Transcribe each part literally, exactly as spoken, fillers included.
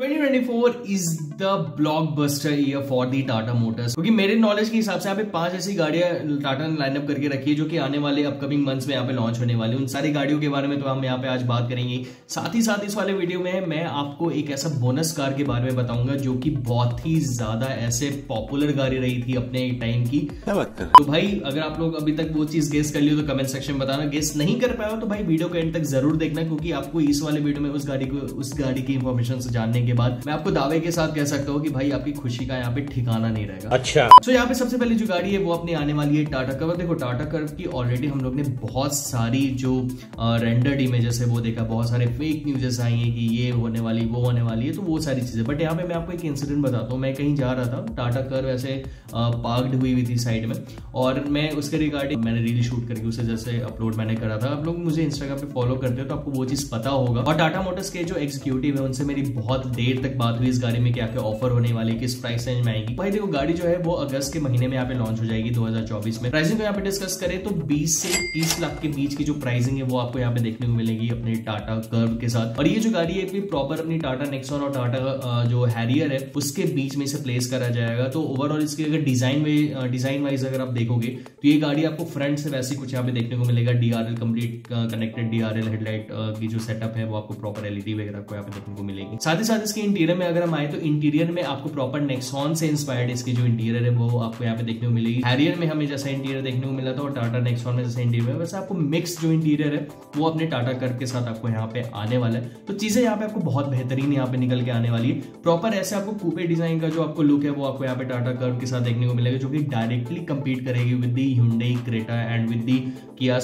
twenty twenty-four is the blockbuster year for the Tata Motors क्योंकि मेरे knowledge के हिसाब से यहाँ पे पांच ऐसी गाड़ियां टाटा ने लाइनअप करके रखी है जो कि आने वाले अपकमिंग मंथ्स में यहाँ पे लॉन्च होने वाली। उन सारी गाड़ियों के बारे में तो हम यहाँ पे आज बात करेंगे। साथ ही साथ इस वाले वीडियो में मैं आपको एक ऐसा बोनस कार के बारे में बताऊंगा जो की बहुत ही ज्यादा ऐसे पॉपुलर गाड़ी रही थी अपने टाइम की। तो भाई अगर आप लोग अभी तक वो चीज गेस कर ली तो कमेंट सेक्शन में बताना। गेस नहीं कर पाया तो भाई वीडियो के एंड तक जरूर देखना क्योंकि आपको इस वाले वीडियो में उस गाड़ी को उस गाड़ी की इन्फॉर्मेशन से जानने के बाद मैं आपको दावे के साथ कह सकता हूं कि भाई आपकी खुशी का यहाँ पे ठिकाना नहीं रहेगा। अच्छा तो so, यहाँ पे सबसे पहले जो गाड़ी है वो अपनी आने वाली है टाटा कर्व। देखो टाटा कर्व की ऑलरेडी हम लोग ने बहुत सारी जो रेंडर्ड इमेजेस है वो देखा, बहुत सारे फेक न्यूजेस आई है कि ये होने वाली वो होने वाली है, तो वो सारी चीजें। बट यहाँ पे मैं आपको एक इंसिडेंट बताता हूँ। मैं कहीं जा रहा था, टाटा कर्व ऐसे पार्कड हुई हुई थी साइड में और मैं उसके रिगार्डिंग मैंने रील शूट करके उसे जैसे अपलोड मैंने करा था। आप लोग मुझे इंस्टाग्राम पे फॉलो करते हो तो आपको वो चीज पता होगा। और टाटा मोटर्स के जो एग्जीक्यूटिव है उनसे मेरी बहुत देर तक बात हुई इस गाड़ी में क्या क्या ऑफर होने वाली, किस प्राइस रेंज में आएगी। भाई देखो गाड़ी जो है वो अगस्त के महीने में यहाँ पे लॉन्च हो जाएगी दो हज़ार चौबीस में। प्राइसिंग को यहाँ पे डिस्कस करें तो बीस से तीस लाख के बीच की जो प्राइसिंग है वो आपको यहाँ पे देखने को मिलेगी अपने टाटा कर्व के साथ। और ये जो गाड़ी है प्रॉपर अपनी टाटा नेक्सॉन और टाटा जो हैरियर है उसके बीच में इसे प्लेस करा जाएगा। तो ओवरऑल इसके अगर डिजाइन में डिजाइन वाइज अगर आप देखोगे तो ये गाड़ी आपको फ्रंट से वैसे कुछ यहाँ पे देखने को मिलेगा। DRL complete connected DRL headlight की जो सेटअप है वो आपको प्रॉपर एलईडी वगैरह को यहाँ पे देखने को मिलेगी। साथ ही साथ इसके इंटीरियर में अगर हम आए तो इंटीरियर में आपको प्रॉपर नेक्सॉन से इंस्पायर्ड इसकी जो इंटीरियर है वो आपको यहाँ पे देखने को मिलेगी। हैरियर में हमें जैसा इंटीरियर देखने को मिला था और टाटा नेक्सॉन में जैसा इंटीरियर, वैसे आपको मिक्स जो इंटीरियर है वो अपने टाटा कर्व के साथ आपको यहाँ पे आने वाला है। तो चीजें यहाँ पे आपको बहुत बेहतरीन यहाँ पे निकल के आने वाली है। प्रॉपर ऐसे आपको कूपे डिजाइन का जो आपको लुक है वो आपको यहाँ पे टाटा कर्व के साथ देखने को मिलेगा जो कि डायरेक्टली कम्पीट करेगी with the Hyundai Creta and with the Kia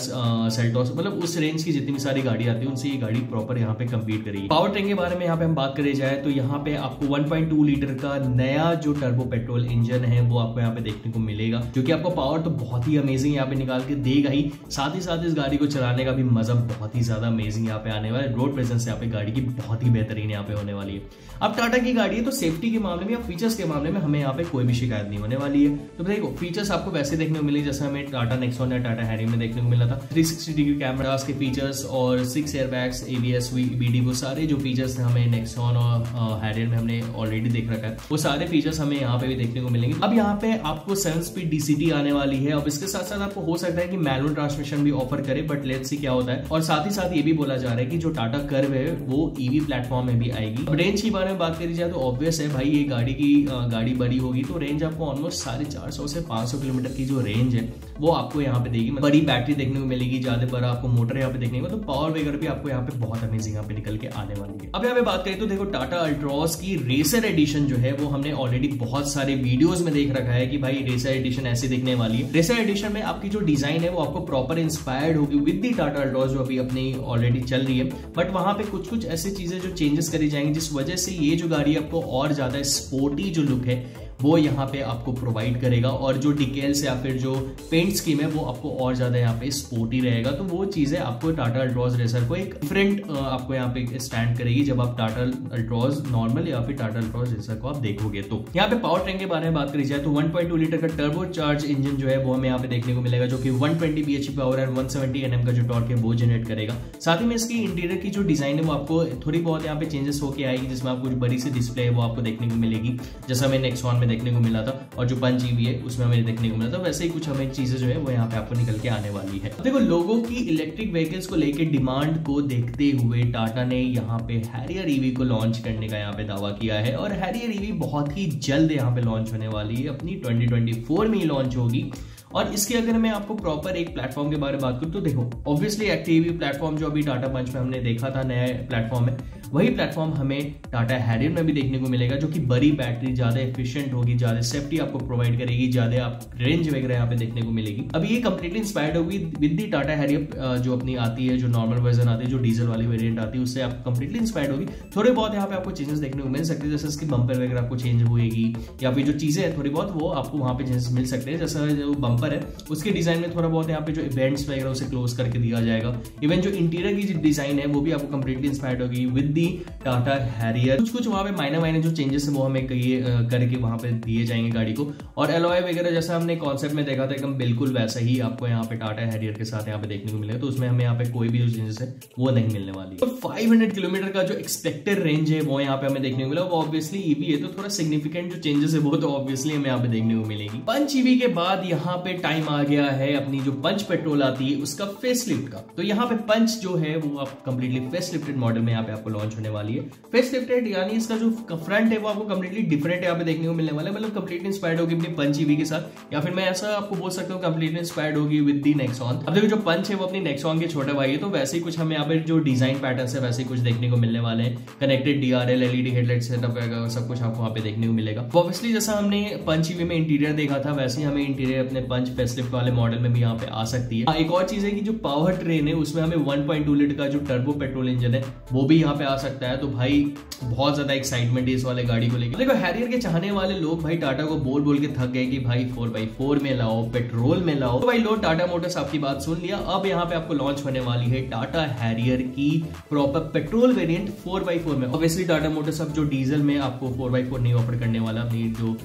Seltos। मतलब उस रेंज की जितनी सारी गाड़ी आती है उनसे ये गाड़ी प्रॉपर यहाँ पे कम्पीट करेगी। पावर ट्रेन के बारे में यहाँ पे हम बात करें जाए तो यहाँ पे आपको वन पॉइंट टू लीटर का नया जो टर्बो पेट्रोल इंजन है वो आपको यहाँ पे देखने को मिलेगा जो कि आपको पावर तो बहुत ही अमेजिंग यहाँ पे निकाल के देगा ही। साथ ही साथ इस गाड़ी को चलाने का भी मजा बहुत ही ज्यादा अमेजिंग यहाँ पे आने वाला है। रोड प्रेजेंस यहाँ पे गाड़ी की बहुत ही बेहतरीन यहाँ पे होने वाली है। अब टाटा की गाड़ी है तो सेफ्टी के मामले में या फीचर्स के मामले में हमें यहाँ पे कोई भी शिकायत नहीं होने वाली है। तो देखो फीचर्स आपको वैसे देखने को मिले जैसे हमें टाटा नेक्सॉन या टाटा हैरियर में देखने को मिला था। थ्री सिक्सटी डिग्री कैमरास के फीचर्स और सिक्स एयरबैग्स एबीएस बीडी वो सारे जो फीचर्स हमें नेक्सॉन और हैरियर में हमने ऑलरेडी देख रखा है वो सारे फीचर्स हमें यहाँ पे भी देखने को मिलेंगे। अब यहाँ पे आपको सेवन स्पीड डीसीटी आने वाली है। अब इसके साथ साथ आपको हो सकता है कि मैनुअल ट्रांसमिशन भी ऑफर करे बट लेट्स सी क्या होता है। और साथ ही साथ ये भी बोला जा रहा है कि जो टाटा कर्व है वो ईवी प्लेटफॉर्म में भी आएगी। अब रेंज के बारे में बात करी जाए तो ऑब्वियस है भाई ये गाड़ी की गाड़ी बड़ी होगी तो रेंज आपको ऑलमोस्ट साढ़े चार सौ से पांच सौ किलोमीटर की जो रेंज है वो आपको यहाँ पे देगी। बड़ी बैटरी देखने को मिलेगी, ज्यादा बड़ा आपको मोटर यहाँ पे देखने को, तो पावर वगैरह भी आपको यहाँ पे बहुत अमेजिंग यहाँ पे निकल के आने वाली है। अब यहाँ पे बात करें तो देखो टाटा अल्ट्रोज की रेसर एडिशन जो है वो हमने ऑलरेडी बहुत सारे वीडियोस में देख रखा है कि भाई रेसर एडिशन ऐसे दिखने वाली है। रेसर एडिशन में आपकी जो डिजाइन है वो आपको प्रॉपर इंस्पायर्ड होगी विद दी टाटा अल्ट्रोज जो अभी अपनी ऑलरेडी चल रही है। बट वहां पे कुछ कुछ ऐसी चीजें जो चेंजेस करी जाएंगी जिस वजह से ये जो गाड़ी आपको और ज्यादा स्पोर्टी जो लुक है वो यहाँ पे आपको प्रोवाइड करेगा और जो डिकेल्स या फिर जो पेंट स्कीम है वो आपको और ज्यादा यहाँ पे स्पोर्टी रहेगा। तो वो चीजें आपको टाटा अल्ट्रोज रेसर को एक डिफरेंट आपको यहाँ पे स्टैंड करेगी जब आप टाटा अल्ट्रोज नॉर्मल या फिर टाटा अल्ट्रोज रेसर को आप देखोगे। तो यहाँ पे पावर ट्रेन के बारे में बात करी जाए तो वन पॉइंट टू लीटर का टर्बो चार्ज इंजन जो है वो हमें यहाँ पे देखने को मिलेगा जो कि one twenty B H P power and one seventy N M का जो टॉर्क है वो जनरेट करेगा। साथ ही में इसकी इंटीरियर की जो डिजाइन है वो आपको थोड़ी बहुत यहाँ पे चेंजेस होकर आएगी जिसमें आपको बड़ी सी डिस्प्ले है वो आपको देखने को मिलेगी जैसा हमें नेक्सॉन में देखने को मिला था और जो पंच ईवी है उसमें हमें देखने को मिला था। वैसे ही कुछ हमें चीजें जो है वो यहाँ पे आपको निकल के आने वाली है। देखो लोगों की इलेक्ट्रिक व्हीकल्स को लेकर डिमांड को देखते हुए टाटा ने यहाँ पे हैरियर ईवी को लॉन्च करने का यहाँ पे दावा किया है और हैरियर ईवी बहुत ही जल्द यहाँ पे लॉन्च होने वाली है, अपनी ट्वेंटी ट्वेंटी फोर में ही लॉन्च होगी। और इसके अगर मैं आपको प्रॉपर एक प्लेटफॉर्म के बारे में बात करूँ तो देखो ऑब्वियसली एक्टिव ईवी प्लेटफॉर्म जो अभी टाटा पंच में हमने देखा था नया प्लेटफॉर्म है, वही प्लेटफॉर्म हमें टाटा हैरियर में भी देखने को मिलेगा जो कि बड़ी बैटरी, ज्यादा एफिशिएंट होगी, ज्यादा सेफ्टी आपको प्रोवाइड करेगी, ज्यादा आप रेंज वगैरह यहाँ पे देखने को मिलेगी। अब ये कंप्लीटली इंस्पायर्ड होगी विद दी टाटा हैरियर जो अपनी आती है, जो नॉर्मल वर्जन आती है, जो डीजल वाली वेरियंट आती है, उससे आप कंप्लीटली इंस्पायर्ड होगी। थोड़े बहुत यहाँ पे आपको चेंजेस देखने को मिल सकते हैं जैसे इसकी बम्पर वगैरह आपको चेंज होगी या फिर जो चीजें है थोड़ी बहुत वो आपको वहाँ पे चेंजेस मिल सकते हैं जैसा बम्पर है उसके डिजाइन में थोड़ा बहुत यहाँ पे जो इवेंट्स वगैरह उसे क्लोज करके दिया जाएगा। इवन जो इंटीरियर की जो डिजाइन है वो भी आपको कंप्लीटली इंस्पायर्ड होगी विद दी टाटा हैरियर। कुछ कुछ वहाँ पे माइनर माइनर जो चेंजेस है वो हमें करके वहाँ पे दिए जाएंगे गाड़ी को। और एलॉय वगैरह जैसा हमने कॉन्सेप्ट में देखा था एकदम बिल्कुल वैसा ही आपको यहाँ पे टाटा हैरियर के साथ यहाँ पे देखने को मिलेगा, तो उसमें हमें यहाँ पे कोई भी जो चेंजेस है वो नहीं मिलने वाली। तो फाइव हंड्रेड किलोमीटर का जो एक्सपेक्टेड रेंज है वो यहाँ पे हमें देखने को मिला। वो ऑब्वियसली ईवी है तो थोड़ा सिग्निफिकेंट जो चेंजेस है वो तो ऑब्वियसली हमें यहाँ पे देखने को मिलेगी। पंच ईवी के बाद यहाँ पे टाइम आ गया है अपनी जो पंच पेट्रोल आती है उसका फेसलिफ्ट का। तो यहाँ पे पंच जो है वो आप कंप्लीटली फेसलिफ्टेड मॉडल में यहाँ पे आपको लॉन्च होने वाली है। फेसलिफ्टेड यानी इसका जो फ्रंट है वो आपको कंप्लीटली डिफरेंट यहाँ पे देखने को मिलने वाला है, मतलब कंप्लीटली इंस्पायर्ड होगी अपनी पंच ईवी के साथ, या फिर मैं ऐसा आपको बोल सकता हूँ कंप्लीटली इंस्पायर्ड होगी विद दी नेक्सॉन। अब देखो जो पंच है वो अपनी नेक्सॉन के छोटा भाई है, तो वैसे ही कुछ हमें यहाँ पे जो डिजाइन पैटर्न है वैसे कुछ देखने को मिलने वाले हैं। Connected DRL LED headlight setup वगैरह सब कुछ आपको वहाँ पे देखने को मिलेगा। ऑब्वियसली जैसा हमने पंच ईवी में इंटीरियर देखा था वैसे ही हमें इंटीरियर अपने पंच फेसलिफ्ट वाले मॉडल में भी यहाँ पे आ सकती है। एक और चीज है कि जो पावर ट्रेन है उसमें हमें वन पॉइंट टू लीटर का जो टर्बो पेट्रोल इंजन है वो भी यहाँ पे आ सकता है। तो भाई बहुत ज्यादा एक्साइटमेंट है इस वाले गाड़ी को लेकर। देखो हैरियर के चाहने वाले लोग भाई टाटा को बोल बोल के थक गए कि भाई फोर बाई फोर में लाओ, पेट्रोल में लाओ। तो भाई लो, टाटा मोटर्स आपकी बात सुन लिया। अब यहाँ पे आपको लॉन्च होने वाली है टाटा हैरियर की proper petrol variant four by four में। ऑब्वियसली टाटा मोटर्स अब जो डीजल में आपको फोर बाई फोर नहीं ऑफर करने वाला, अपनी जो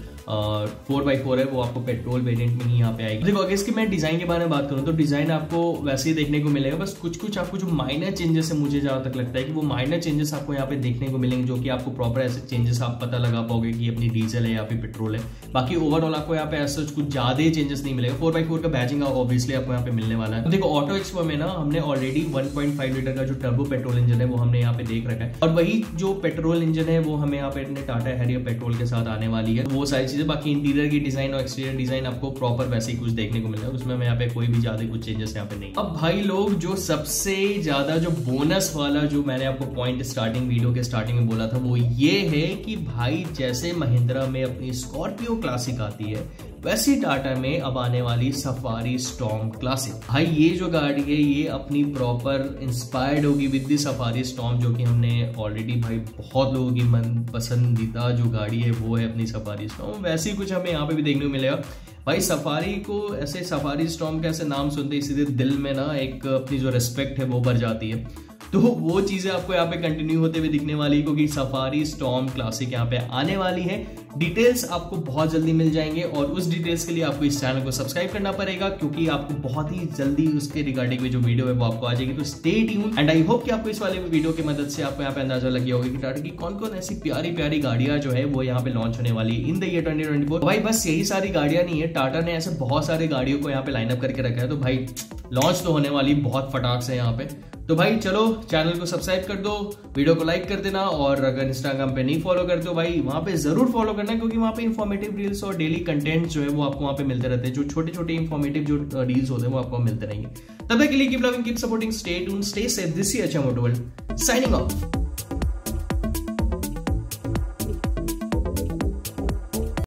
फोर बाई फोर है वो आपको पेट्रोल वेरिएंट में ही यहाँ पे आएगी। देखो अगर इसके मैं डिजाइन के बारे में बात करूँ तो डिजाइन आपको वैसे ही देखने को मिलेगा, बस कुछ कुछ आपको जो माइनर चेंजेस है मुझे जहाँ तक लगता है कि वो माइनर चेंजेस आपको यहाँ पे देखने को मिलेंगे, जो कि आपको प्रॉपर ऐसे चेंजेस आप पता लगा पाओगे कि अपनी डीजल है या फिर पेट्रोल है। बाकी ओवरऑल आपको यहाँ पे ऐसा कुछ ज्यादा चेंजेस नहीं मिलेगा। फोर बाई फोर का बैजिंग ऑब्वियसली आपको यहाँ पे मिलने वाला है। देखो ऑटो एक्सपो में ना हमने already one point five litre का जो टर्बो पेट्रोल इंजन है वो हमने यहाँ पे देख रखा है, और वही जो पेट्रोल इंजन है वो हमें यहाँ पे टाटा हैरियर पेट्रोल के साथ आने वाली है। वो सारी चीजें, बाकी इंटीरियर की डिजाइन और एक्सटीरियर डिजाइन आपको प्रॉपर वैसे ही कुछ देखने को मिलेगा, उसमें हमें यहाँ पे कोई भी ज्यादा कुछ चेंजेस यहाँ पे नहीं। अब भाई लोग जो सबसे ज्यादा जो बोनस वाला जो मैंने आपको पॉइंट स्टार्टिंग वीडियो के स्टार्टिंग में बोला था वो ये है कि भाई जैसे महिंद्रा में अपनी स्कॉर्पियो क्लासिक आती है वैसे टाटा में अब आने वाली सफारी स्टॉर्म क्लासिक। भाई ये जो गाड़ी है ये अपनी प्रॉपर इंस्पायर्ड होगी विद दी सफारी स्टॉर्म, जो कि हमने ऑलरेडी भाई बहुत लोगों की मन पसंदीदा जो गाड़ी है वो है अपनी सफारी स्टॉर्म। वैसे ही कुछ हमें यहाँ पे भी देखने को मिलेगा। भाई सफारी को ऐसे सफारी स्टॉर्म का ऐसे नाम सुनते ही सीधे दिल में ना एक अपनी जो रेस्पेक्ट है वो भर जाती है, तो वो चीजें आपको यहाँ पे कंटिन्यू होते हुए दिखने वाली है, क्योंकि सफारी स्टॉर्म क्लासिक यहाँ पे आने वाली है। डिटेल्स आपको बहुत जल्दी मिल जाएंगे और उस डिटेल्स के लिए आपको इस चैनल को सब्सक्राइब करना पड़ेगा, क्योंकि आपको बहुत ही जल्दी उसके रिगार्डिंग में जो वीडियो है वो आपको आ जाएगी। तो stay tuned and I hope कि आपको इस वाले वीडियो की मदद से आपको यहाँ पे अंदाजा लग गया होगा कि टाटा की कौन कौन ऐसी प्यारी प्यारी गाड़ियां जो है वो यहाँ पे लॉन्च होने वाली है in the year twenty twenty four. भाई बस यही सारी गाड़ियां नहीं है, टाटा ने ऐसे बहुत सारी गाड़ियों को यहाँ पे लाइनअप करके रखा है, तो भाई लॉन्च तो होने वाली बहुत फटाक से यहाँ पे। तो भाई चलो चैनल को सब्सक्राइब कर दो, वीडियो को लाइक कर देना, और अगर इंस्टाग्राम पे नहीं फॉलो करते हो भाई वहाँ पे जरूर फॉलो करना, क्योंकि वहाँ पे इन्फॉर्मेटिव रील्स और डेली कंटेंट जो है वो आपको वहाँ पे मिलते रहते हैं। जो छोटे छोटे इन्फॉर्मेटिव जो रील्स होते हैं वो आपको मिलते रहेंगे। तब तक के लिए keep loving, keep supporting, stay tuned, stay safe. This is अच्छा मोटो वर्ल्ड साइनिंग ऑफ।